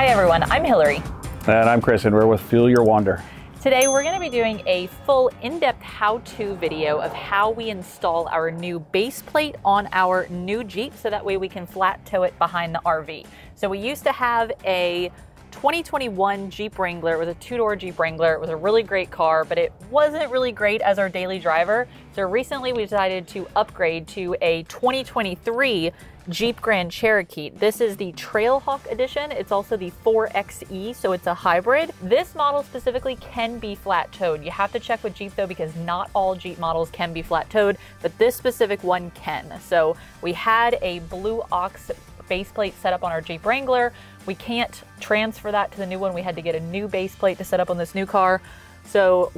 Hi everyone, I'm Hillary. And I'm Chris, and we're with Fuel Your Wander. Today we're going to be doing a full in-depth how-to video of how we install our new base plate on our new Jeep so that way we can flat tow it behind the RV. So we used to have a 2021 Jeep Wrangler. It was a two-door Jeep Wrangler. It was a really great car, but it wasn't really great as our daily driver. So recently we decided to upgrade to a 2023 Jeep Grand Cherokee. This is the Trailhawk edition. It's also the 4XE, so it's a hybrid. This model specifically can be flat towed. You have to check with Jeep though, because not all Jeep models can be flat towed, but this specific one can. So we had a Blue Ox baseplate set up on our Jeep Wrangler. We can't transfer that to the new one. We had to get a new baseplate to set up on this new car. So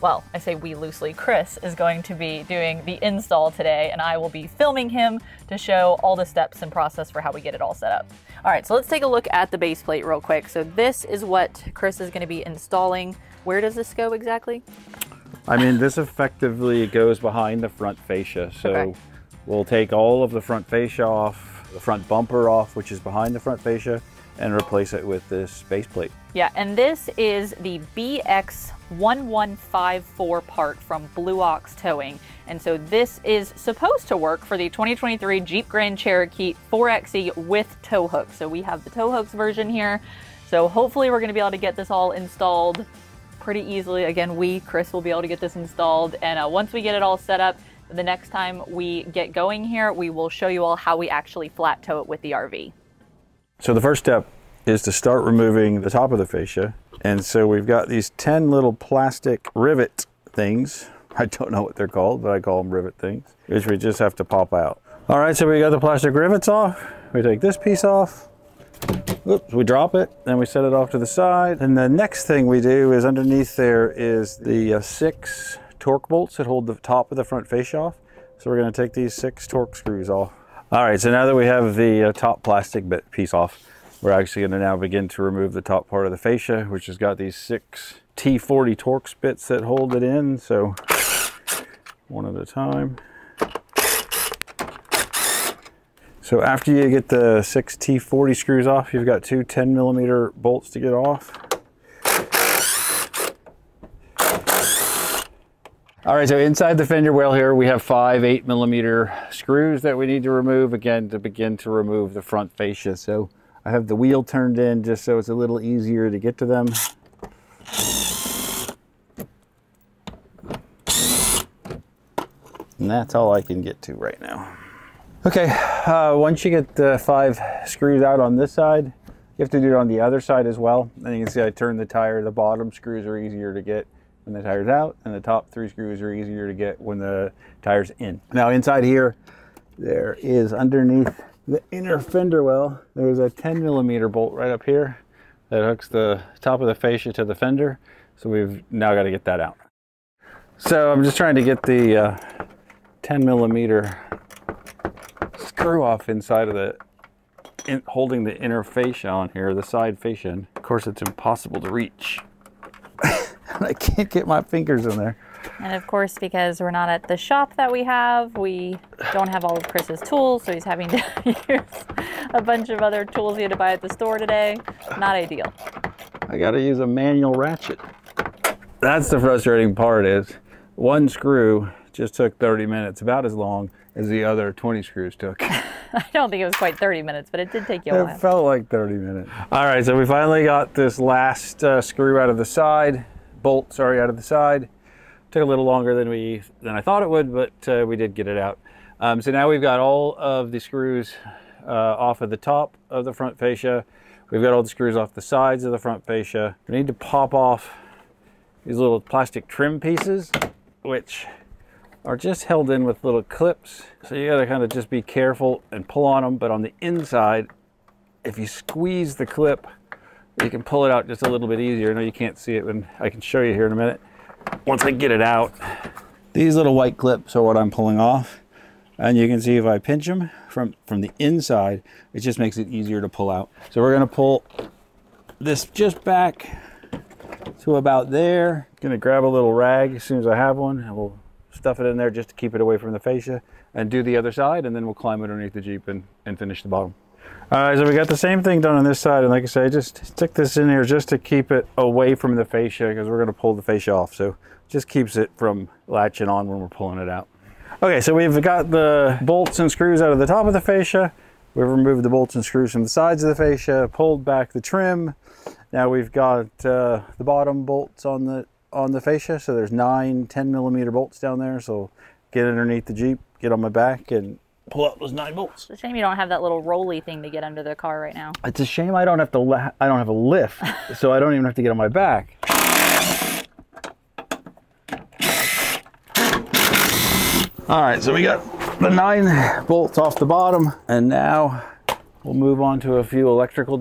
well, I say we loosely, Chris is going to be doing the install today, and I will be filming him to show all the steps and process for how we get it all set up. All right, so let's take a look at the base plate real quick. So this is what Chris is gonna be installing. Where does this go exactly? I mean, this effectively goes behind the front fascia. So we'll take all of the front fascia off, the front bumper off, which is behind the front fascia, and replace it with this base plate. Yeah, and this is the BX1154 part from Blue Ox Towing. And so this is supposed to work for the 2023 Jeep Grand Cherokee 4XE with tow hooks. So we have the tow hooks version here. So hopefully we're gonna be able to get this all installed pretty easily. Again, Chris will be able to get this installed. And once we get it all set up, the next time we get going here, we will show you all how we actually flat tow it with the RV. So the first step is to start removing the top of the fascia. And so we've got these 10 little plastic rivet things. I don't know what they're called, but I call them rivet things, which we just have to pop out. All right, so we got the plastic rivets off. We take this piece off. Oops, we drop it, then we set it off to the side. And the next thing we do is underneath there is the 6 torque bolts that hold the top of the front fascia off. So we're gonna take these 6 torque screws off. All right, so now that we have the top plastic piece off, we're actually going to now begin to remove the top part of the fascia, which has got these 6 T40 Torx bits that hold it in. So one at a time. So after you get the 6 T40 screws off, you've got 2 10mm bolts to get off. All right, so inside the fender well here, we have 5 8mm screws that we need to remove, again, to begin to remove the front fascia. So I have the wheel turned in just so it's a little easier to get to them. And that's all I can get to right now. Okay, once you get the 5 screws out on this side, you have to do it on the other side as well. And you can see I turned the tire, the bottom screws are easier to get when the tire's out, and the top 3 screws are easier to get when the tire's in. Now inside here, there is underneath the inner fender well, there's a 10mm bolt right up here that hooks the top of the fascia to the fender. So we've now got to get that out. So I'm just trying to get the 10mm screw off inside of the, holding the inner fascia on here, the side fascia. And of course, it's impossible to reach. I can't get my fingers in there. And of course, because we're not at the shop that we don't have all of Chris's tools, so he's having to use a bunch of other tools he had to buy at the store today. Not ideal. I gotta use a manual ratchet. That's the frustrating part is, one screw just took 30 minutes, about as long as the other 20 screws took. I don't think it was quite 30 minutes, but it did take you a while. It felt like 30 minutes. All right, so we finally got this last screw out of the side. Bolt, sorry, out of the side. Took a little longer than I thought it would, but we did get it out. So now we've got all of the screws off of the top of the front fascia. We've got all the screws off the sides of the front fascia. We need to pop off these little plastic trim pieces, which are just held in with little clips. So you gotta kind of just be careful and pull on them, but on the inside, if you squeeze the clip, you can pull it out just a little bit easier. I know you can't see it, but I can show you here in a minute. Once I get it out, these little white clips are what I'm pulling off. And you can see if I pinch them from the inside, it just makes it easier to pull out. So we're gonna pull this just back to about there. Gonna grab a little rag as soon as I have one, and we'll stuff it in there just to keep it away from the fascia, and do the other side, and then we'll climb it underneath the Jeep and finish the bottom. So we got the same thing done on this side, and like I said, I just stick this in here just to keep it away from the fascia, because we're going to pull the fascia off, so just keeps it from latching on when we're pulling it out. Okay, so we've got the bolts and screws out of the top of the fascia. We've removed the bolts and screws from the sides of the fascia, pulled back the trim. Now we've got the bottom bolts on the fascia, so there's 9 10-millimeter bolts down there, so get underneath the Jeep, get on my back, and pull out those 9 bolts. It's a shame you don't have that little rolly thing to get under the car right now. It's a shame I don't have to. I don't have a lift, so I don't even have to get on my back. All right, so we got the 9 bolts off the bottom, and now we'll move on to a few electrical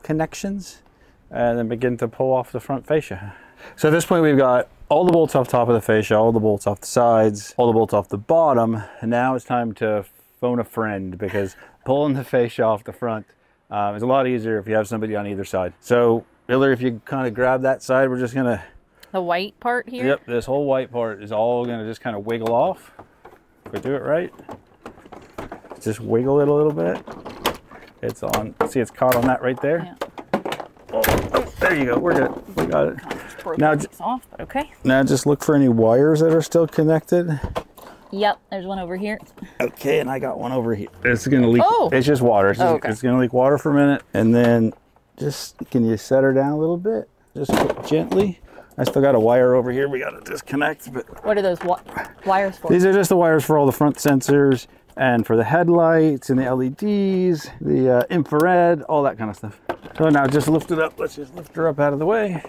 connections, and then begin to pull off the front fascia. So at this point, we've got all the bolts off top of the fascia, all the bolts off the sides, all the bolts off the bottom. And now it's time to phone a friend, because pulling the fascia off the front is a lot easier if you have somebody on either side. So Hillary, if you kind of grab that side, we're just gonna... The white part here? Yep, this whole white part is all gonna just kind of wiggle off. If we do it right, just wiggle it a little bit. It's on, see, it's caught on that right there. Yeah. Oh, there you go, we're good, we got it. Now, off, but okay. Now just look for any wires that are still connected. Yep, there's one over here. Okay, and I got one over here. It's gonna leak, oh. It's just water. It's, oh, okay. It's gonna leak water for a minute, and then just, can you set her down a little bit? Just gently. I still got a wire over here we gotta disconnect. But what are those wires for? These are just the wires for all the front sensors, and for the headlights, and the LEDs, the infrared, all that kind of stuff. So now just lift it up. Let's just lift her up out of the way.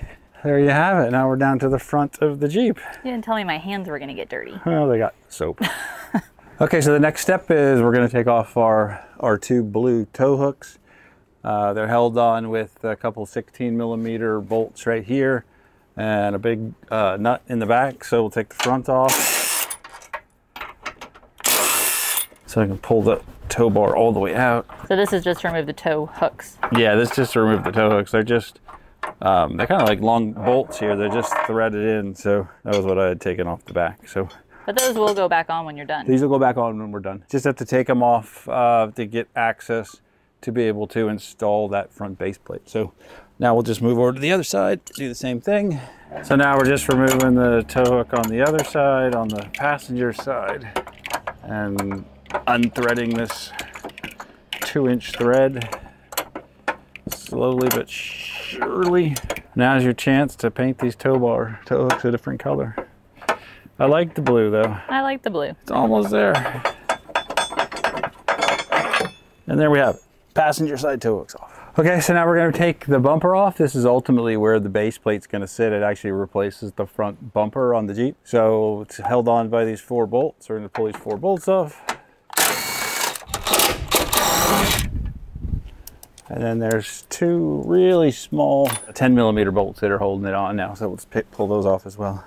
There you have it. Now we're down to the front of the Jeep. You didn't tell me my hands were going to get dirty. Well, they got soap. Okay, so the next step is we're going to take off our 2 blue tow hooks. They're held on with a couple 16-millimeter bolts right here, and a big nut in the back. So we'll take the front off, so I can pull the tow bar all the way out. So this is just to remove the tow hooks? Yeah, this is just to remove the tow hooks. They're just, they're kind of like long bolts here. They're just threaded in, so that was what I had taken off the back. So, but those will go back on when you're done? These will go back on when we're done. Just have to take them off to get access to be able to install that front base plate. So now we'll just move over to the other side, do the same thing. So now we're just removing the tow hook on the other side, on the passenger side, and unthreading this 2-inch thread slowly but surely. Now's your chance to paint these tow hooks a different color. I like the blue though. I like the blue. It's almost there. And there we have it. Passenger side tow hooks off. Okay, so now we're going to take the bumper off. This is ultimately where the base plate's going to sit. It actually replaces the front bumper on the Jeep. So it's held on by these 4 bolts. We're going to pull these 4 bolts off. And then there's 2 really small 10-millimeter bolts that are holding it on now. So let's pull those off as well.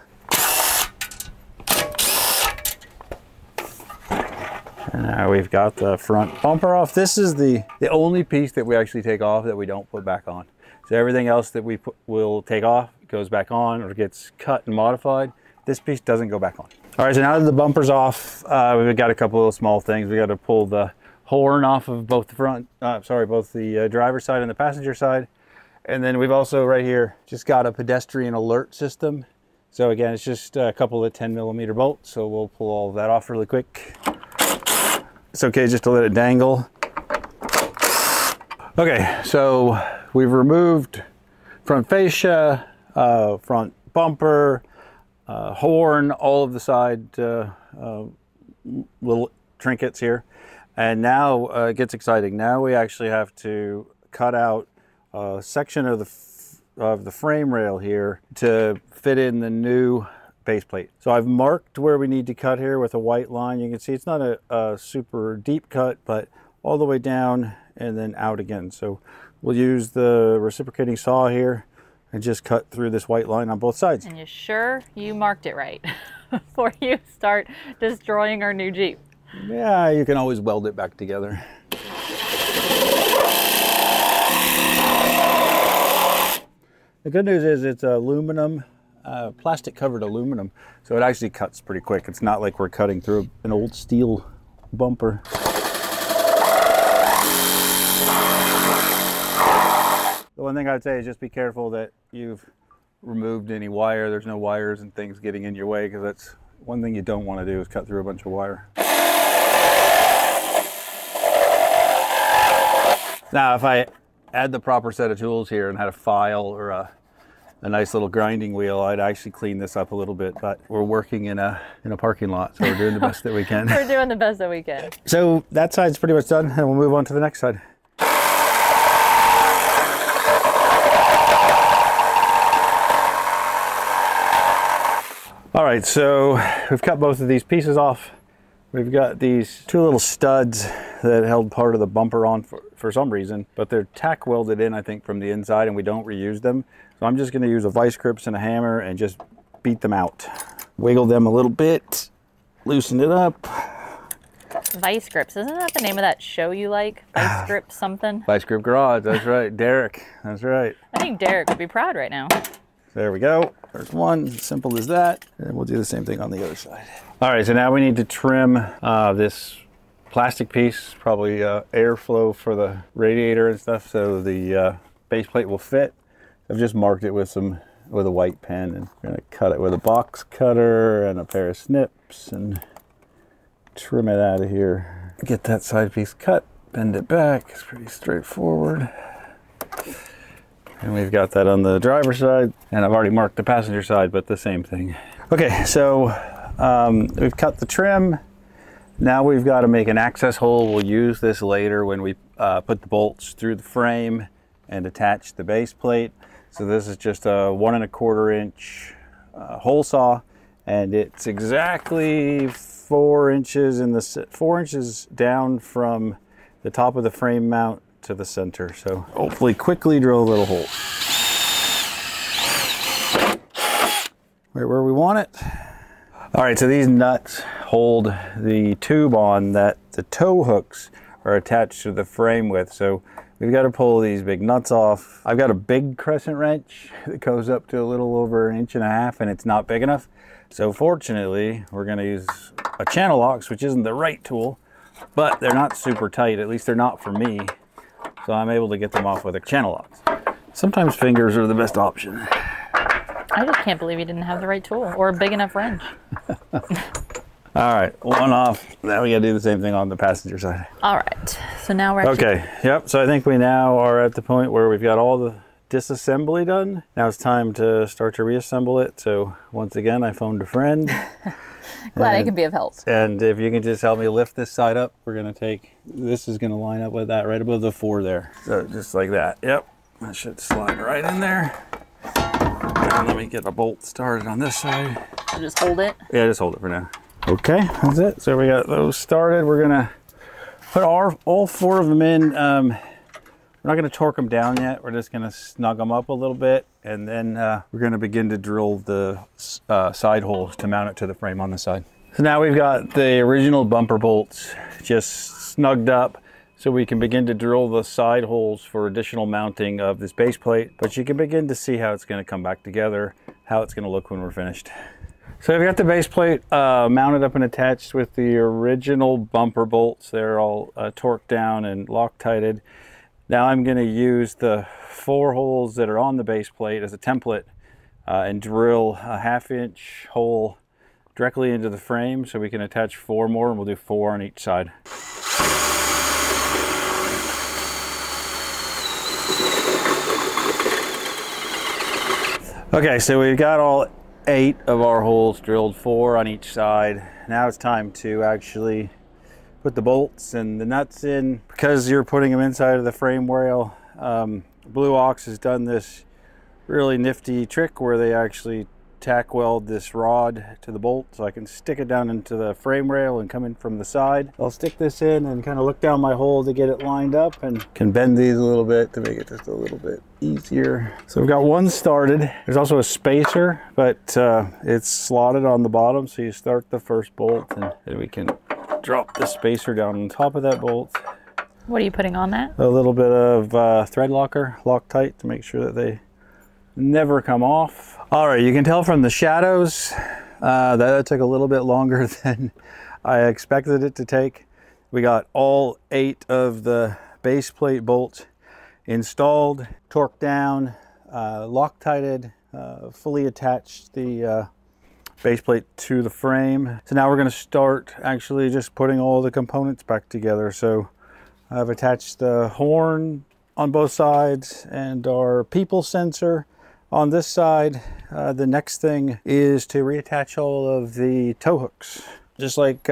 And now we've got the front bumper off. This is the only piece that we actually take off that we don't put back on. So everything else that we will take off goes back on or gets cut and modified. This piece doesn't go back on. All right, so now that the bumper's off, we've got a couple little small things. We got to pull the horn off of both the front, driver's side and the passenger side. And then we've also right here just got a pedestrian alert system. So again, it's just a couple of 10-millimeter bolts. So we'll pull all of that off really quick. It's okay just to let it dangle. Okay, so we've removed front fascia, front bumper, horn, all of the side little trinkets here. And now it gets exciting. Now we actually have to cut out a section of the frame rail here to fit in the new base plate. So I've marked where we need to cut here with a white line. You can see it's not a super deep cut, but all the way down and then out again. So we'll use the reciprocating saw here and just cut through this white line on both sides. And you sure you marked it right before you start destroying our new Jeep? Yeah, you can always weld it back together. The good news is it's aluminum, plastic covered aluminum, so it actually cuts pretty quick. It's not like we're cutting through an old steel bumper. one thing I'd say is just be careful that you've removed any wire. There's no wires and things getting in your way, because that's one thing you don't want to do is cut through a bunch of wire. Now, if I add the proper set of tools here and had a file or a nice little grinding wheel, I'd actually clean this up a little bit, but we're working in a parking lot, so we're doing the best that we can. We're doing the best that we can. So that side's pretty much done, and we'll move on to the next side. All right, so we've cut both of these pieces off. We've got these two little studs that held part of the bumper on for some reason, but they're tack welded in, I think, from the inside, and we don't reuse them. So I'm just gonna use a vice grips and a hammer and just beat them out. Wiggle them a little bit, loosen it up. Vice Grips, isn't that the name of that show you like? Vice Grip something? Vice Grip Garage, that's right, Derek, that's right. I think Derek would be proud right now. There we go, there's one, simple as that. And we'll do the same thing on the other side. All right, so now we need to trim this plastic piece, probably airflow for the radiator and stuff, so the base plate will fit. I've just marked it with a white pen, and we're gonna cut it with a box cutter and a pair of snips and trim it out of here. Get that side piece cut, bend it back, it's pretty straightforward. And we've got that on the driver's side, and I've already marked the passenger side, but the same thing. Okay, so we've cut the trim. Now we've got to make an access hole. We'll use this later when we put the bolts through the frame and attach the base plate. So this is just a 1 1/4 inch hole saw, and it's exactly 4 inches in the 4 inches down from the top of the frame mount to the center. So hopefully quickly drill a little hole right where we want it. All right, so these nuts hold the tube on that the tow hooks are attached to the frame with. So we've got to pull these big nuts off. I've got a big crescent wrench that goes up to a little over 1.5 inches, and it's not big enough. So fortunately, we're going to use a channel locks, which isn't the right tool, but they're not super tight. At least they're not for me. So I'm able to get them off with a channel locks. Sometimes fingers are the best option. I just can't believe you didn't have the right tool or a big enough wrench. All right, one off. Now we gotta do the same thing on the passenger side. All right, so now we're okay, yep, so I think we now are at the point where we've got all the disassembly done. Now it's time to start to reassemble it. So once again, I phoned a friend. Glad I could be of help. And if you can just help me lift this side up, we're gonna take, this is gonna line up with that right above the 4 there. So just like that, yep. That should slide right in there. And let me get a bolt started on this side. So just hold it? Yeah, just hold it for now. Okay, that's it. So we got those started. We're gonna put all 4 of them in. We're not gonna torque them down yet. We're just gonna snug them up a little bit. And then we're gonna begin to drill the side holes to mount it to the frame on the side. So now we've got the original bumper bolts just snugged up, so we can begin to drill the side holes for additional mounting of this base plate. But you can begin to see how it's gonna come back together, how it's gonna look when we're finished. So I've got the base plate mounted up and attached with the original bumper bolts. They're all torqued down and Loctited. Now I'm gonna use the 4 holes that are on the base plate as a template and drill a 1/2 inch hole directly into the frame, so we can attach 4 more, and we'll do 4 on each side. Okay, so we've got all 8 of our holes drilled, 4 on each side. Now it's time to actually put the bolts and the nuts in. Because you're putting them inside of the frame rail, Blue Ox has done this really nifty trick where they actually tack weld this rod to the bolt, so I can stick it down into the frame rail and come in from the side. I'll stick this in and kind of look down my hole to get it lined up, and can bend these a little bit to make it just a little bit easier. So we've got one started. There's also a spacer, but it's slotted on the bottom, so you start the first bolt and then we can drop the spacer down on top of that bolt. What are you putting on that? A little bit of thread locker, Loctite, to make sure that they never come off. All right, you can tell from the shadows that it took a little bit longer than I expected it to take. We got all 8 of the base plate bolts installed, torqued down, Loctited, fully attached the base plate to the frame. So now we're going to start actually just putting all the components back together. So I've attached the horn on both sides and our people sensor on this side. The next thing is to reattach all of the tow hooks, just like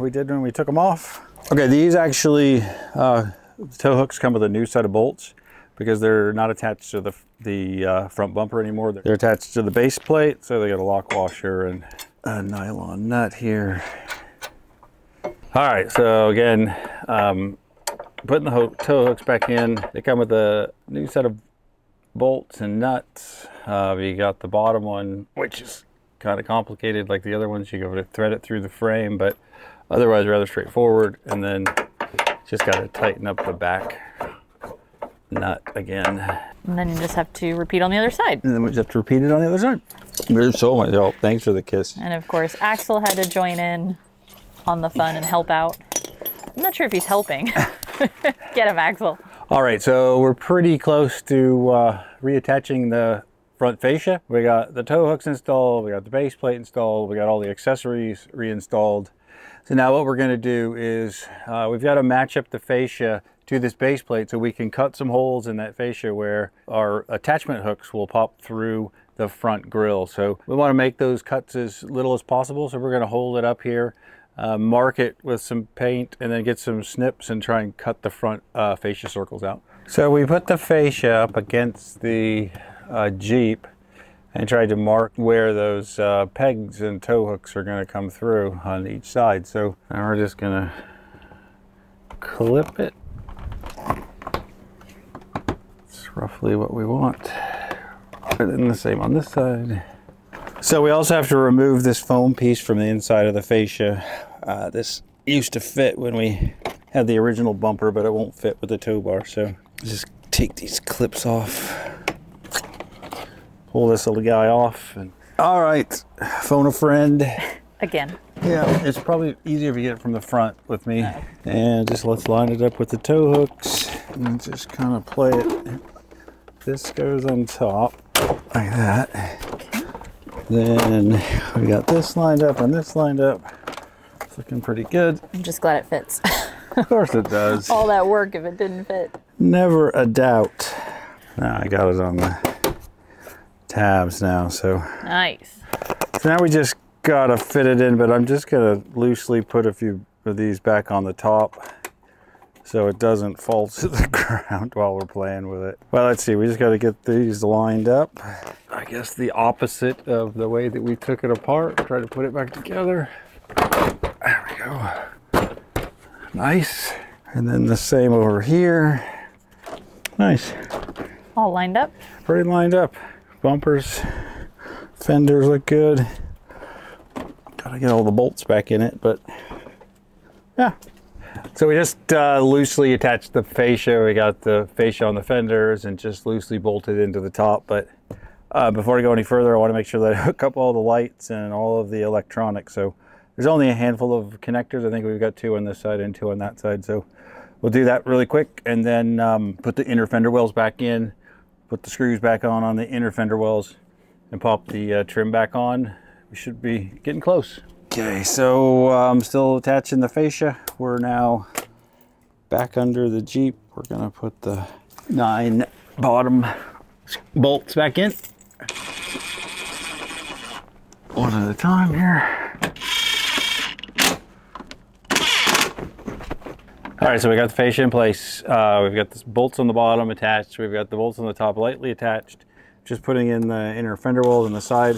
we did when we took them off. Okay, these actually, the tow hooks come with a new set of bolts because they're not attached to the front bumper anymore. They're attached to the base plate, so they got a lock washer and a nylon nut here. All right, so again, putting the tow hooks back in. They come with a new set of bolts and nuts. You got the bottom one, which is kind of complicated like the other ones. You go to thread it through the frame, but otherwise rather straightforward. And then just got to tighten up the back nut again. And then you just have to repeat on the other side. And then we just have to repeat it on the other side. There's so much help. Thanks for the kiss. And of course, Axel had to join in on the fun and help out. I'm not sure if he's helping. Get him, Axel. All right, so we're pretty close to reattaching the front fascia. We got the tow hooks installed, we got the base plate installed, we got all the accessories reinstalled. So now what we're going to do is we've got to match up the fascia to this base plate so we can cut some holes in that fascia where our attachment hooks will pop through the front grille. So we want to make those cuts as little as possible. So we're going to hold it up here, mark it with some paint, and then get some snips and try and cut the front fascia circles out. So we put the fascia up against the Jeep and tried to mark where those pegs and tow hooks are going to come through on each side. So now we're just going to clip it. It's roughly what we want. Put it in the same on this side. So we also have to remove this foam piece from the inside of the fascia. This used to fit when we had the original bumper, but it won't fit with the tow bar. So just take these clips off. Pull this little guy off. And all right, phone a friend. Again. Yeah, it's probably easier if you get it from the front with me. Right. And just let's line it up with the tow hooks and just kind of play it. This goes on top like that. Then we got this lined up and this lined up. It's looking pretty good. I'm just glad it fits. Of course it does. All that work if it didn't fit. Never a doubt. Now I got it on the tabs now, so nice. So now we just gotta fit it in, but I'm just gonna loosely put a few of these back on the top so it doesn't fall to the ground while we're playing with it. Well, let's see, we just gotta get these lined up. I guess the opposite of the way that we took it apart. Try to put it back together. There we go. Nice. And then the same over here. Nice. All lined up. Pretty lined up. Bumpers, fenders look good. Gotta get all the bolts back in it, but yeah. So we just loosely attached the fascia. We got the fascia on the fenders and just loosely bolted into the top. But before I go any further, I want to make sure that I hook up all the lights and all of the electronics. So there's only a handful of connectors. I think we've got 2 on this side and 2 on that side. So we'll do that really quick and then put the inner fender wells back in. Put the screws back on the inner fender wells and pop the trim back on. We should be getting close. Okay, so I'm still attaching the fascia. We're now back under the Jeep. We're gonna put the 9 bottom bolts back in. One at a time here. All right, so we got the fascia in place. We've got the bolts on the bottom attached. We've got the bolts on the top lightly attached. Just putting in the inner fender wells and the side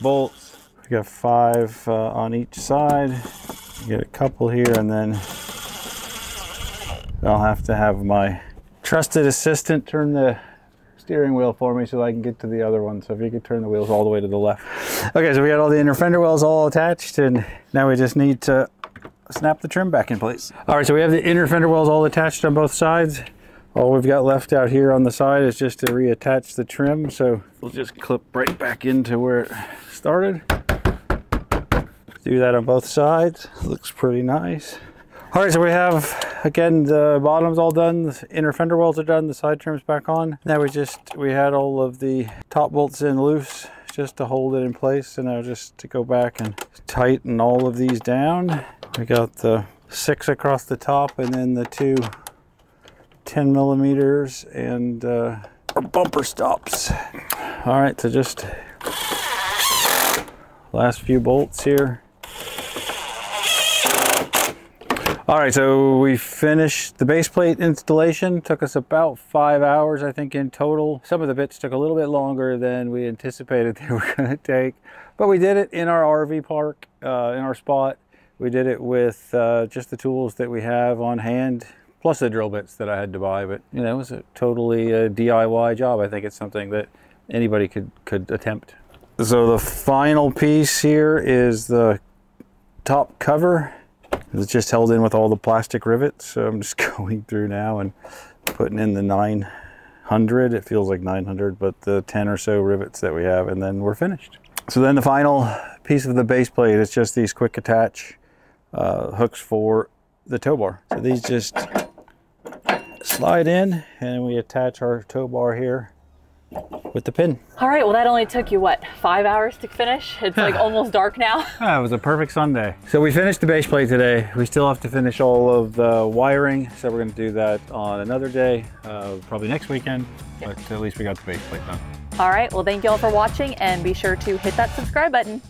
bolts. We got 5 on each side. You get a couple here, and then I'll have to have my trusted assistant turn the steering wheel for me so that I can get to the other one. So if you could turn the wheels all the way to the left. Okay, so we got all the inner fender wells all attached, and now we just need to snap the trim back in place. All right, so we have the inner fender wells all attached on both sides. All we've got left out here on the side is just to reattach the trim. So we'll just clip right back into where it started. Do that on both sides. Looks pretty nice. All right, so we have, again, the bottom's all done, the inner fender wells are done, the side trim's back on. Now we had all of the top bolts in loose just to hold it in place. And now just to go back and tighten all of these down. We got the 6 across the top and then the two 10 millimeters and our bumper stops. All right, so just last few bolts here. All right, so we finished the base plate installation. Took us about 5 hours, I think, in total. Some of the bits took a little bit longer than we anticipated they were gonna take, but we did it in our RV park, in our spot. We did it with just the tools that we have on hand, plus the drill bits that I had to buy. But you know, it was a totally DIY job. I think it's something that anybody could attempt. So the final piece here is the top cover. It's just held in with all the plastic rivets. So I'm just going through now and putting in the 900. It feels like 900, but the 10 or so rivets that we have, and then we're finished. So then the final piece of the base plate is just these quick attach hooks for the tow bar. So these just slide in and we attach our tow bar here with the pin. All right, well, that only took you, what, 5 hours to finish? It's like almost dark now. It was a perfect Sunday. So we finished the base plate today. We still have to finish all of the wiring. So we're gonna do that on another day, probably next weekend, yep. But at least we got the base plate done. All right, well, thank you all for watching and be sure to hit that subscribe button.